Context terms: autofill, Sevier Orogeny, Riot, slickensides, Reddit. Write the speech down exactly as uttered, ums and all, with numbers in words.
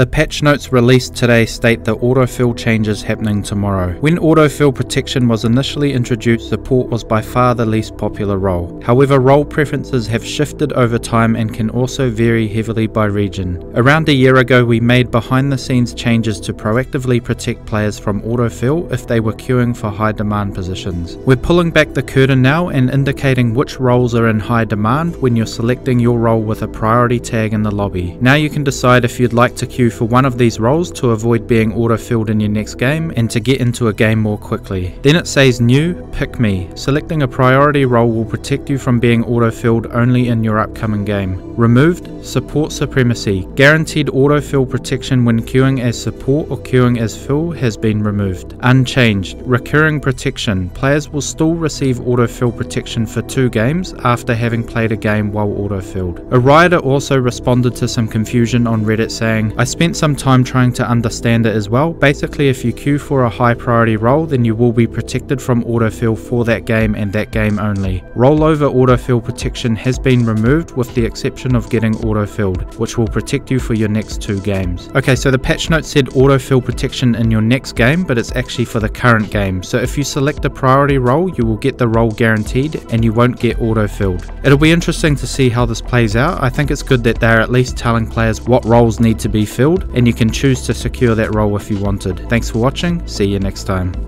The patch notes released today state the autofill changes happening tomorrow. When autofill protection was initially introduced, support was by far the least popular role. However, role preferences have shifted over time and can also vary heavily by region. Around a year ago, we made behind the scenes changes to proactively protect players from autofill if they were queuing for high demand positions. We're pulling back the curtain now and indicating which roles are in high demand when you're selecting your role with a priority tag in the lobby. Now you can decide if you'd like to queue for one of these roles to avoid being auto-filled in your next game and to get into a game more quickly. Then it says new, pick me. Selecting a priority role will protect you from being auto-filled only in your upcoming game. Removed, support supremacy. Guaranteed auto-fill protection when queuing as support or queuing as fill has been removed. Unchanged, recurring protection. Players will still receive auto-fill protection for two games after having played a game while auto-filled. A rioter also responded to some confusion on Reddit saying, I spent some time trying to understand it as well. Basically, if you queue for a high priority role, then you will be protected from autofill for that game and that game only. Rollover autofill protection has been removed with the exception of getting autofilled, which will protect you for your next two games. Okay, so the patch note said autofill protection in your next game, but it's actually for the current game. So if you select a priority role, you will get the role guaranteed and you won't get autofilled. It'll be interesting to see how this plays out. I think it's good that they're at least telling players what roles need to be filled, and you can choose to secure that role if you wanted. Thanks for watching, see you next time.